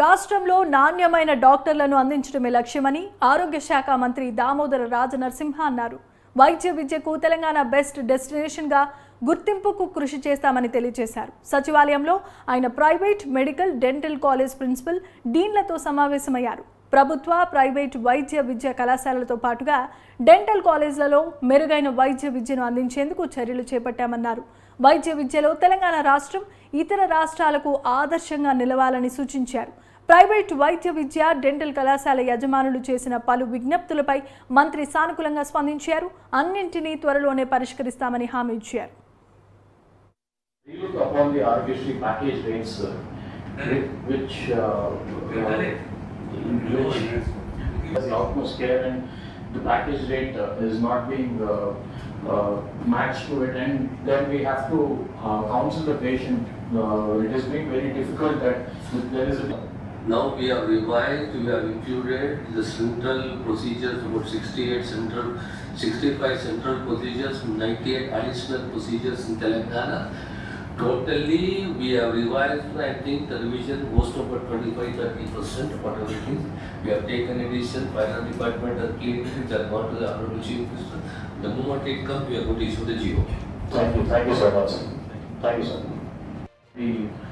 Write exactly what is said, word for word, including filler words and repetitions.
రాష్ట్రంలో నాణ్యమైన డాక్టర్లను అందించడమే లక్ష్యమని ఆరోగ్య శాఖ మంత్రి దామోదర రాజనరసింహ అన్నారు. వైద్య విద్యకు తెలంగాణ బెస్ట్ డెస్టినేషన్ గా గుర్తింపుకు కృషి చేస్తామని తెలియజేశారు. సచివాలయంలో ఆయన private medical dental college principal డీన్లతో సమావేశమయ్యారు. ప్రభుత్వ ప్రైవేట్ వైద్య విద్యా కళాశాలలతో పాటుగా డెంటల్ కాలేజీలలో మెరుగైన వైద్య విద్యను అందించేందుకు చర్యలు చేపట్టామన్నారు. వైద్య విద్యలో తెలంగాణ రాష్ట్రం ఇతర రాష్ట్రాలకు ఆదర్శంగా నిలవాలని సూచించారు. ప్రైవేట్ వైద్య విద్య డెంటల్ కళాశాల యజమానులు చేసిన పలు విజ్ఞప్తులపై మంత్రి సానుకూలంగా స్పందించారు. అన్నింటినీ త్వరలోనే పరిష్కరిస్తామని హామీ ఇచ్చారు. The utmost care, and the package rate uh, is not being uh, uh, matched to it, and then we have to uh, counsel the patient. Uh, it has been very difficult that there is a. Now we have revised, we have included the central procedures, about sixty-eight central, sixty-five central procedures, ninety-eight additional procedures in Telangana. Totally, we have revised, I think, the revision most of about twenty-five to thirty percent of whatever it is. We have taken addition, finance department has cleaned it, it has gone to the Honorable Chief Minister. The moment it comes, we are going to issue the G O. Thank you, thank you so much. Thank you, sir.